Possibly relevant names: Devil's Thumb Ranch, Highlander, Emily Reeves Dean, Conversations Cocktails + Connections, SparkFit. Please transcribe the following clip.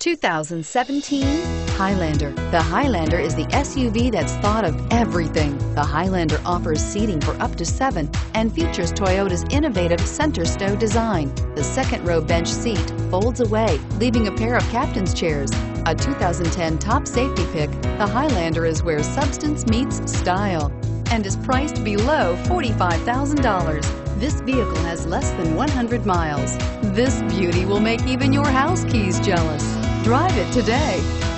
2017 Highlander. The Highlander is the SUV that's thought of everything. The Highlander offers seating for up to 7 and features Toyota's innovative center stow design. The second row bench seat folds away, leaving a pair of captain's chairs. A 2010 top safety pick, the Highlander is where substance meets style and is priced below $45,000. This vehicle has less than 100 miles. This beauty will make even your house keys jealous. Drive it today.